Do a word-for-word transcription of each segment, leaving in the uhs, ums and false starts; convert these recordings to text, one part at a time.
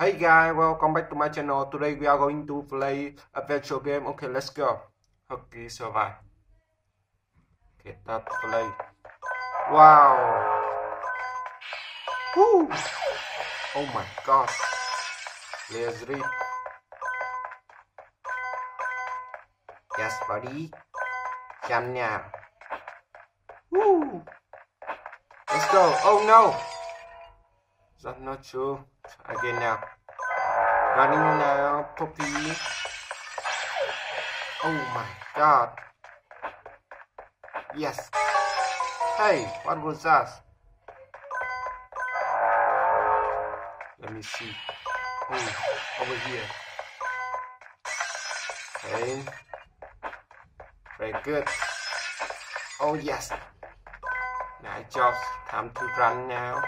Hey guys, welcome back to my channel. Today we are going to play a virtual game. Okay, let's go. Hockey Survive. Okay, let's play. Wow. Woo. Oh my god. Let's read. Yes, buddy. Yum yum. Woo. Let's go. Oh no. That's not true. Again now. Running now, Poppy. Oh my god. Yes. Hey, what was that? Let me see. Oh, over here. Hey. Very good. Oh yes. Nice job. Time to run now.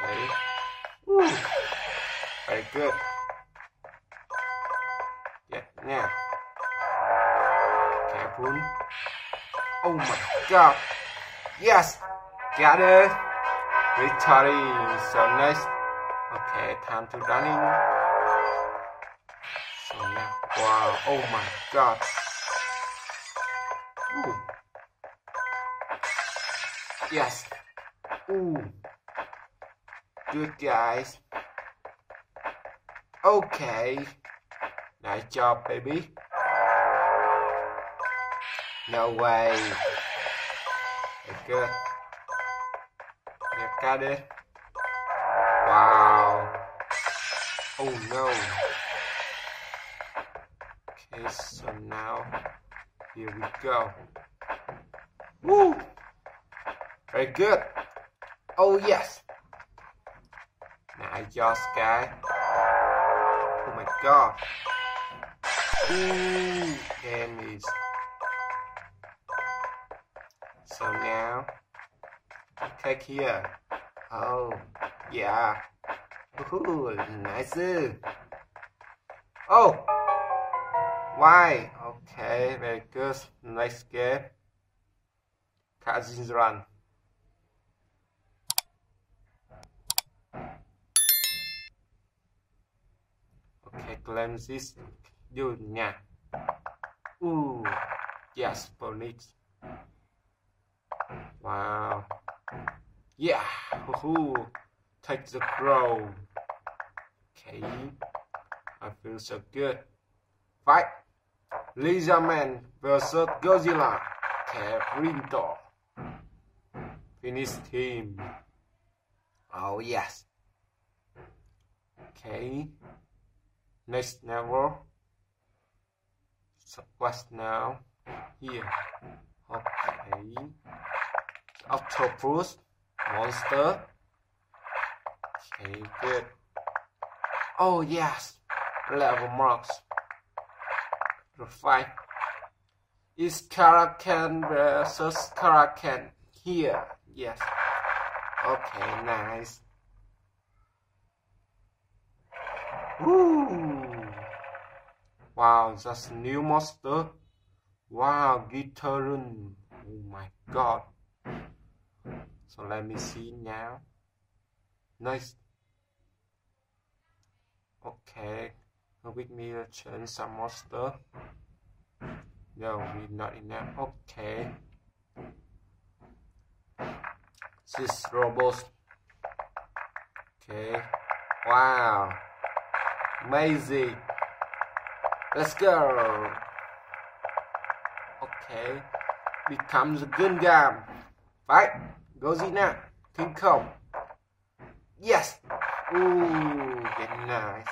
Okay. Woo. Very good. Yeah, now. Careful. Oh my god. Yes. Got it. Victory. So nice. Okay, time to running. So now. Wow. Oh my god. Woo. Yes. Ooh. Good guys. Okay. Nice job, baby. No way. Very good. You got it. Wow. Oh no. Okay, so now here we go. Woo! Very good. Oh yes. Nice job, guy. Oh my god. Ooh, damage. So now, take here. Oh, yeah. Ooh, nice. Oh, why? Okay, very good. Nice game. Kaiju Run. Claim this dunya. Ooh, yes, bonus. Wow. Yeah. Woohoo. Take the crown. Okay. I feel so good. Fight. Lizard Man versus Godzilla. Okay, Rinto. Finish team. Oh yes. Okay. Next level. So what's now? Here. Okay. Octopus. Monster. Okay, good. Oh yes. Level marks. The fight. It's Karakan versus Karakan. Here. Yes. Okay, nice. Woo! Wow, that's a new monster. Wow, Guitar Run. Oh my god. So let me see now. Nice. Okay. Give me a chance, some monster. No, we're not enough. Okay. This robot. Okay. Wow. Amazing. Let's go. Okay. Becomes a Gundam. Fight. Godzilla. King Kong. Yes. Ooh. Very nice.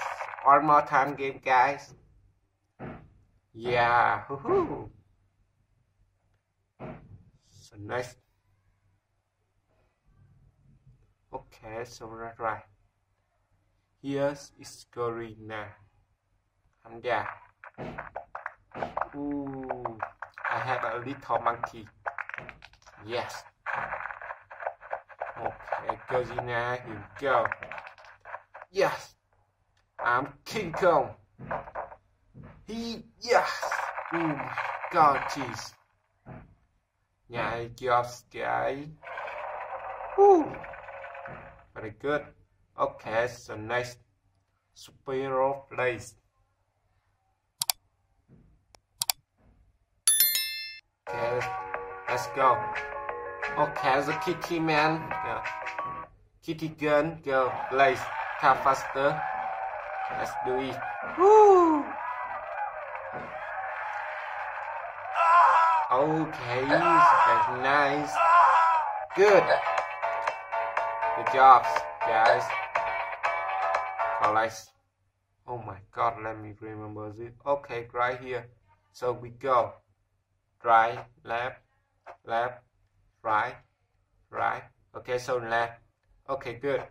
One more time game, guys. Yeah. Woohoo. So nice. Okay. So right, right. Yes, it's going now. I'm there. Ooh, I have a little monkey. Yes. Okay, Godzilla, here we go. Yes. I'm King Kong. He, yes. Ooh, my god, jeez. Nice job, guy. Ooh. Very good. Okay, so next spiral place. Okay, let's go. Okay, the kitty man, the kitty gun, go place, come faster. Let's do it. Woo! Okay, that's nice. Good. Good job, guys. Alright. Oh my god, let me remember this. Okay, right here. So we go. Right, left, left, right, right. Okay, so left. Okay, good.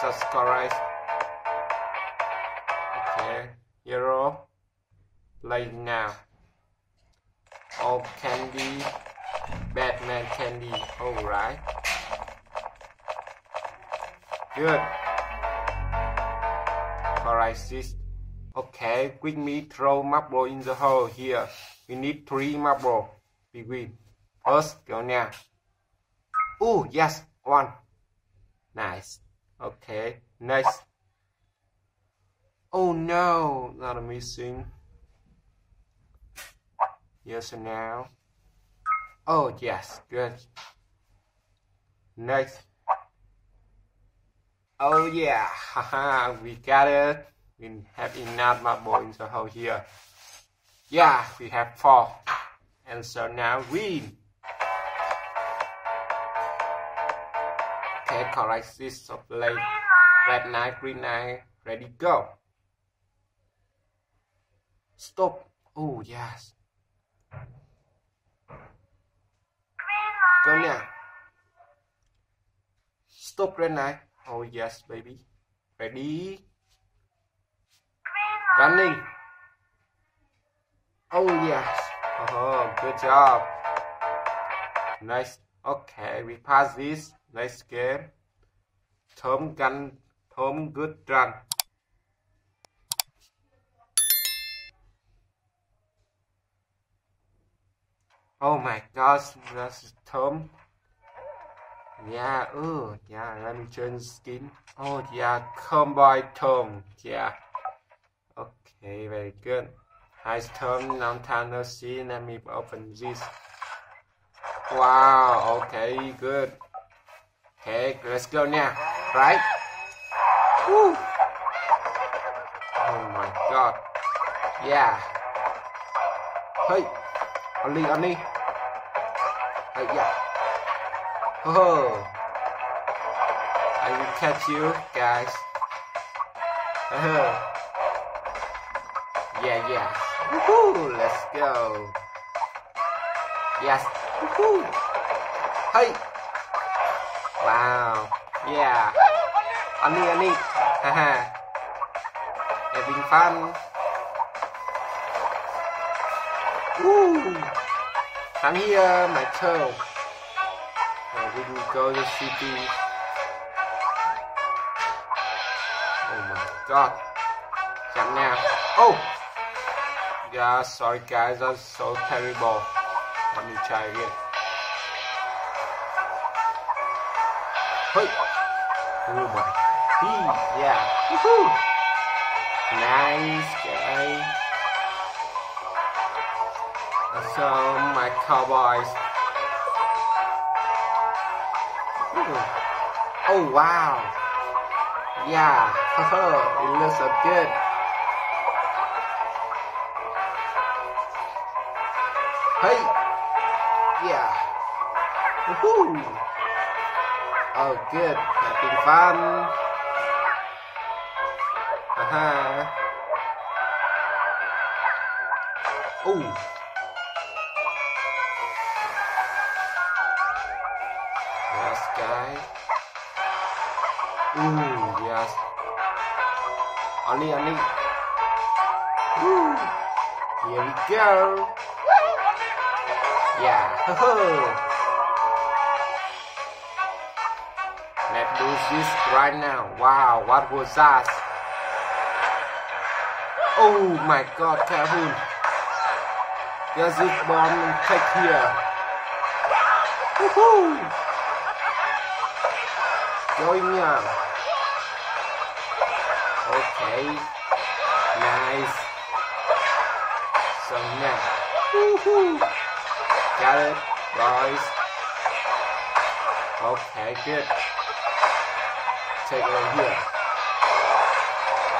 So score right. Okay, zero. Play now. Oh, candy. Batman candy. Alright. Good. Alright, sis. Okay, quick me throw marble in the hole here. We need three marble. We win. First, go now. Oh, yes. One. Nice. Okay, nice. Oh no, not missing. Yes, now. Oh, yes, good. Next. Oh, yeah, haha, we got it. We have enough marble in the hole here. Yeah, we have four. And so now we. Okay, correct this. So play. Red knight, green knight, ready, go. Stop. Oh, yes. Go now. Stop red knight. Oh yes, baby. Ready. Running. Oh yes. Oh, good job. Nice. Okay, we pass this. Nice game. Tom gun. Tom good run. Oh my gosh, that's Tom. Yeah, oh yeah, let me change skin. Oh yeah, come by Tom. Yeah. Okay, very good. Hi Tom, long time no see. Let me open this. Wow, okay, good. Okay, let's go now. Right? Woo. Oh my god. Yeah. Hey. Only, only. Uh, yeah. Oh. I will catch you, guys. Uh-huh. Yeah, yeah. Woohoo! Let's go. Yes. Woohoo! Hey. Wow. Yeah. Only, only. Haha. Having fun. Woo! I'm here, my toe. Now we can go to the city. Oh my god. Jump now. Oh! Yeah, sorry guys, that's so terrible. Let me try again. Hey! Oh my. Yeah. Woohoo! Nice guy. So my cowboys. Ooh. Oh wow! Yeah, it looks so good. Hey, yeah. Woohoo! Oh good, having fun. Haha. Oh. Ooh, yes. Only, only. Woo. Here we go. Yeah. Let's do this right now. Wow, what was that? Oh my god, Calhoun. There's this bomb take here. Woohoo! going on? Okay, nice. So now, woohoo! Got it, guys. Okay, good. Take it right here.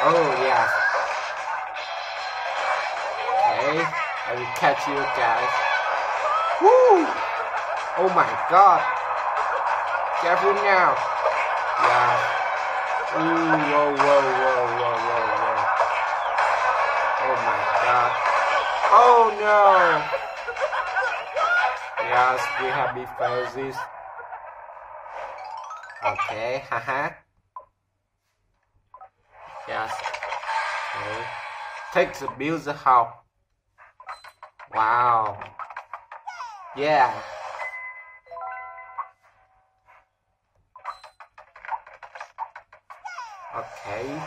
Oh yeah. Okay, I will catch you guys. Woo! Oh my god. Careful now. Yeah. Ooh, whoa, whoa, whoa, whoa, whoa, whoa. Oh my god. Oh no. Yes, we have these poses. Okay, haha. Yes. Okay. Take the build out. Wow. Yeah. Okay.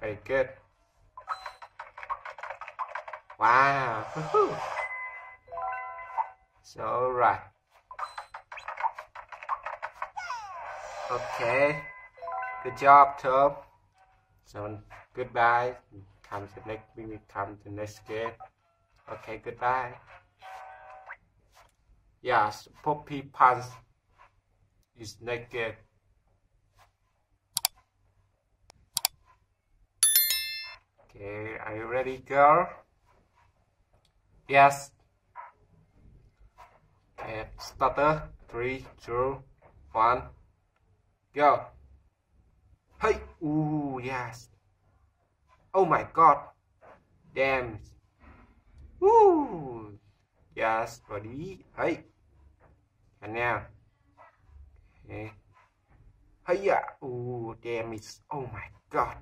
Very good. Wow. It's all right. Okay. Good job, Tom. So goodbye. Come to next. We will come to next game. Okay. Goodbye. Yes. Poppy Punch is next game. Okay. Are you ready, girl? Yes. Okay. Starter. Three, two, one. Go. Hey. Ooh, yes. Oh my god. Damn. Woo. Yes, buddy. Hey. And now. Okay. Hey, yeah. Ooh, damn it. Oh my god.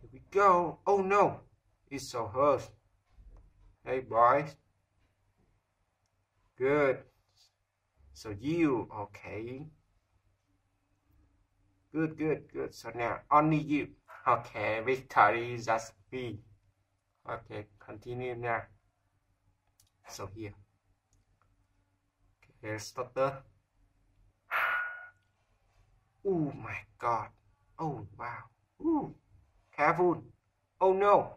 Here we go. Oh no. It's so hurt. Hey, boys. Good. So you, okay. Good, good, good. So now only you. Okay, victory is just me. Okay, continue now. So here. Okay, starter. Oh my god. Oh wow. Ooh. Careful. Oh no.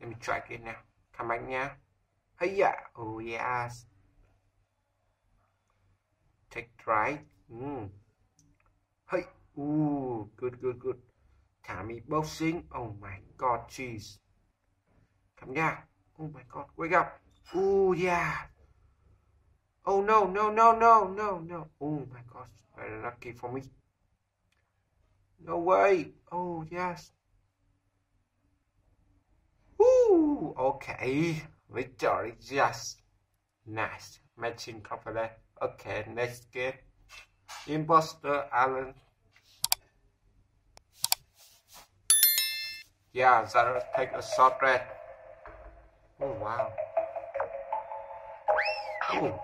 Let me try again now. Come back now. Hey yeah. Oh yes. Take right. Mm. Hey, ooh, good, good, good. Tommy boxing. Oh my god, jeez. Come down. Oh my god, wake up. Ooh, yeah. Oh no, no, no, no, no, no. Oh my god, very lucky for me. No way. Oh yes. Ooh, okay. Victory, yes. Nice. Matching cover. Okay, next game. Imposter Allen. Yeah, that'll take a short red. Oh wow. Ooh.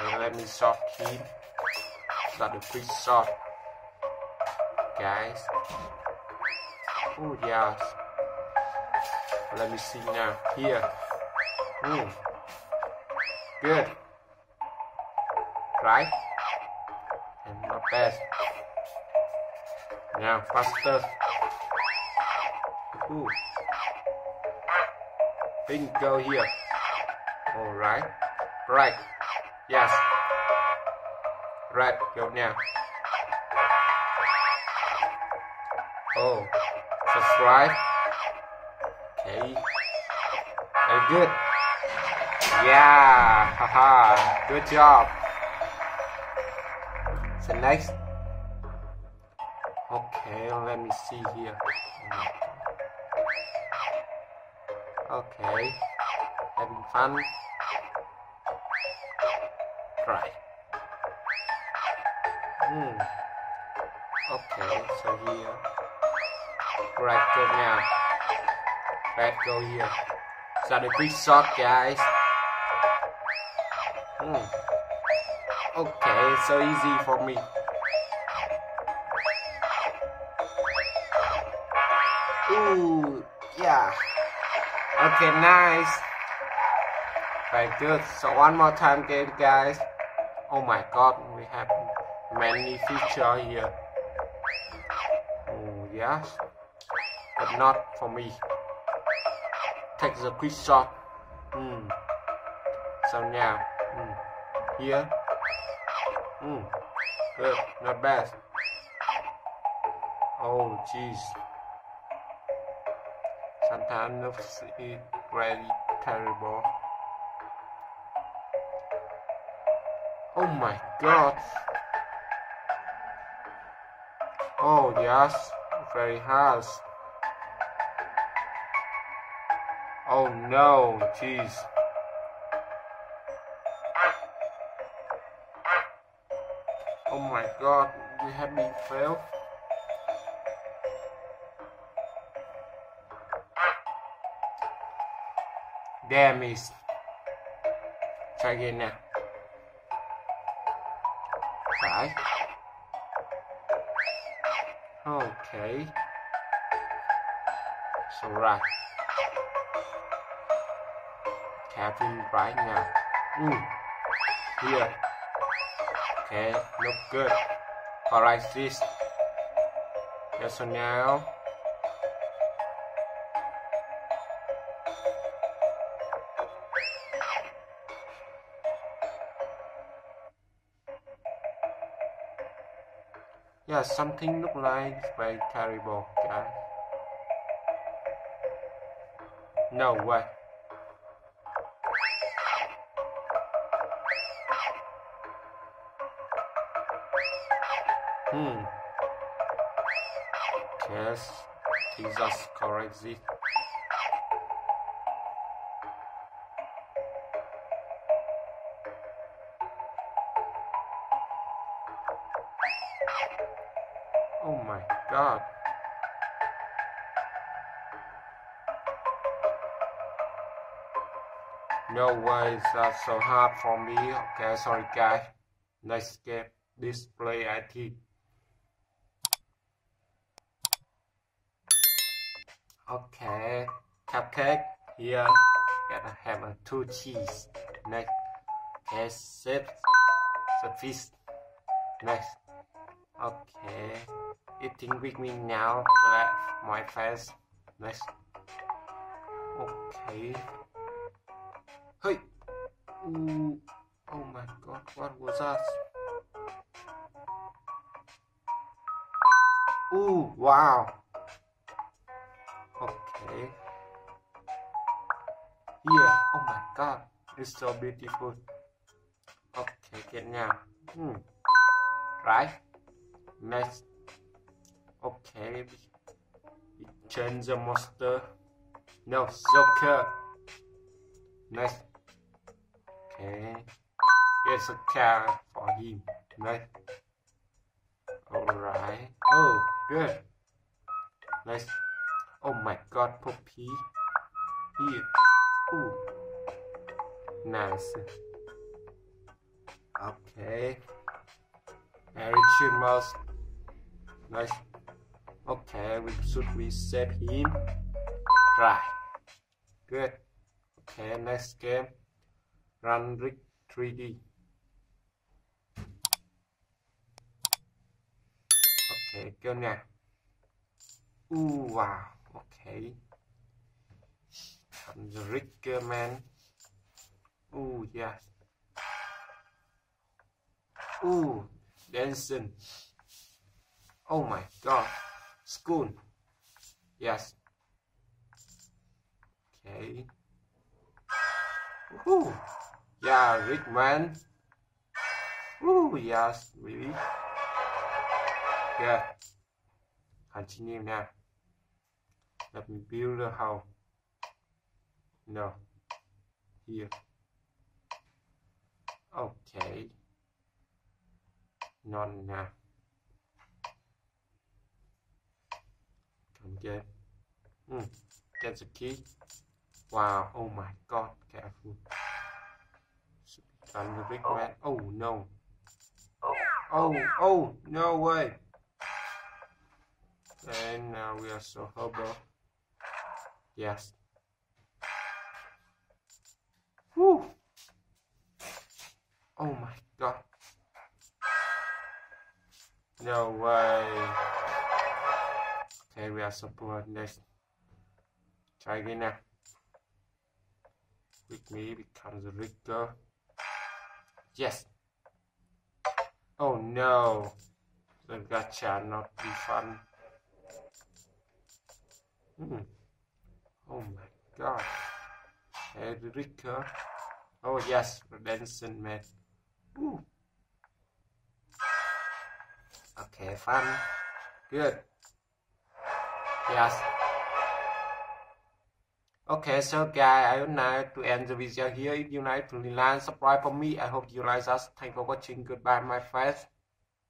And let me shot him. Got a quick shot. Guys. Oh yes. Let me see now. Here. Ooh. Good. Right? And not bad. Now faster. Ooh. Bingo here. Alright. Right. Yes. Right, go now. Oh. Subscribe. Okay. Very good. Yeah. Haha. Good job. The next. Okay, let me see here. Okay, having fun. Right. Hmm. Okay, so here. Right, go now. Right, go here. So the big shot, guys. Hmm. Okay, so easy for me. Ooh, yeah. Okay, nice. Very good. So one more time again, guys. Oh my god, we have many features here. Oh yes, but not for me. Take the quick shot. Mm. So now, mm. here. Mm. Good, not bad. Oh jeez. Sometimes looks it really terrible. Oh my god. Oh yes, very hard. Oh no, jeez. Oh my god, we have been failed. Damn it. Try again now. Right. Okay. So right. Tapping right now. Mm. Here. Okay, look good. Alright, this. Yes, so now. Yeah, something look like very terrible, guys. No way. Hmm. Yes, Jesus corrects it. Oh my god. No way, that's so hard for me. Okay, sorry guys. Next game, Display It. Okay, cupcake. Here, gotta have a two cheese. Next, okay, save the fish. Next, okay. Eating with me now, let my face. Next. Okay. Hey! Mm. Oh my god, what was that? Ooh, wow! Okay. Yeah, oh my god, it's so beautiful. Okay, get now. Hmm. Right? Next. Okay, we change the monster. No, Joker. Next. Okay. Here's a car for him. Next. Alright. Oh, good. Next. Oh my god, Poppy. Here. Ooh. Nice. Okay. Merry Christmas. Nice. Okay, we should we save him? Right. Good. Okay, next game. Run Rich three D. Okay, go now. Ooh, wow. Okay. I'm the Rick man. Ooh, yes. Ooh, dancing. Oh my god. School. Yes. Okay. Woohoo. Yeah, Rick man. Woo, yes, really. Good. Continue now. Let me build a house. No. Here. Okay. Not now. Okay. Mm. Get the key. Wow. Oh my god. Careful. I'm the big man. Oh no. Oh. Oh. No way. And now we are so humble. Yes. Woo. Oh my god. No way. Okay, we are so poor. Next. Try again now. With me becomes a Rico. Yes. Oh no. The gacha not be fun. Hmm. Oh my god. Hey, Rico. Oh yes, redemption man. Ooh. Okay, fun. Good. Yes. Okay, so guys, I would like to end the video here. If you like to like, subscribe for me. I hope you like us. Thanks for watching. Goodbye, my friends.